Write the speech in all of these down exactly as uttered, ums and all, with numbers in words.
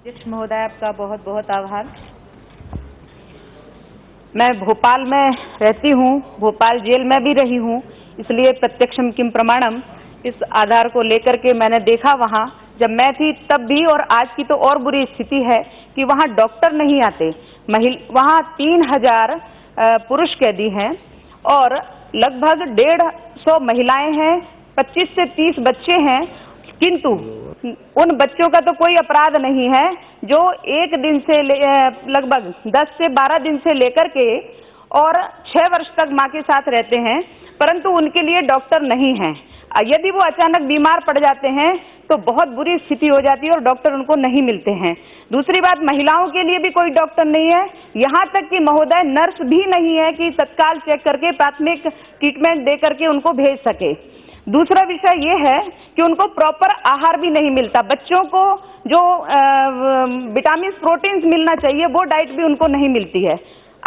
अध्यक्ष महोदय, आपका बहुत बहुत आभार। मैं भोपाल में रहती हूँ, भोपाल जेल में भी रही हूँ, इसलिए प्रत्यक्षम किम प्रमाणम इस आधार को लेकर के मैंने देखा वहाँ जब मैं थी तब भी, और आज की तो और बुरी स्थिति है कि वहाँ डॉक्टर नहीं आते। महिला वहाँ तीन हजार पुरुष कैदी हैं और लगभग डेढ़ सौ महिलाएं हैं, पच्चीस से तीस बच्चे हैं, किंतु उन बच्चों का तो कोई अपराध नहीं है जो एक दिन से लगभग दस से बारह दिन से लेकर के और छह वर्ष तक मां के साथ रहते हैं, परंतु उनके लिए डॉक्टर नहीं है। यदि वो अचानक बीमार पड़ जाते हैं तो बहुत बुरी स्थिति हो जाती है और डॉक्टर उनको नहीं मिलते हैं। दूसरी बात, महिलाओं के लिए भी कोई डॉक्टर नहीं है, यहाँ तक कि महोदय नर्स भी नहीं है कि तत्काल चेक करके प्राथमिक ट्रीटमेंट दे करके उनको भेज सके। दूसरा विषय ये है कि उनको प्रॉपर आहार भी नहीं मिलता, बच्चों को जो विटामिन प्रोटीन्स मिलना चाहिए वो डाइट भी उनको नहीं मिलती है।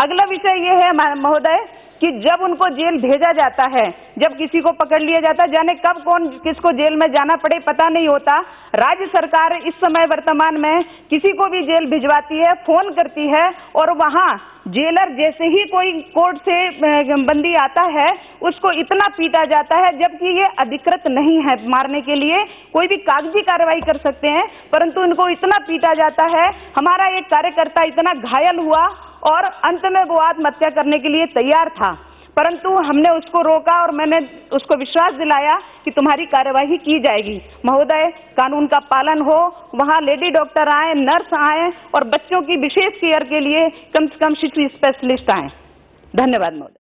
अगला विषय ये है महोदय कि जब उनको जेल भेजा जाता है, जब किसी को पकड़ लिया जाता है, जाने कब कौन किसको जेल में जाना पड़े पता नहीं होता। राज्य सरकार इस समय वर्तमान में किसी को भी जेल भिजवाती है, फोन करती है और वहाँ जेलर जैसे ही कोई कोर्ट से बंदी आता है उसको इतना पीटा जाता है, जबकि ये अधिकृत नहीं है मारने के लिए, कोई भी कागजी कार्रवाई कर सकते हैं, परंतु इनको इतना पीटा जाता है। हमारा एक कार्यकर्ता इतना घायल हुआ और अंत में वो आत्महत्या करने के लिए तैयार था, परंतु हमने उसको रोका और मैंने उसको विश्वास दिलाया कि तुम्हारी कार्यवाही की जाएगी। महोदय, कानून का पालन हो, वहाँ लेडी डॉक्टर आए, नर्स आए और बच्चों की विशेष केयर के लिए कम से कम शिशु स्पेशलिस्ट आए। धन्यवाद महोदय।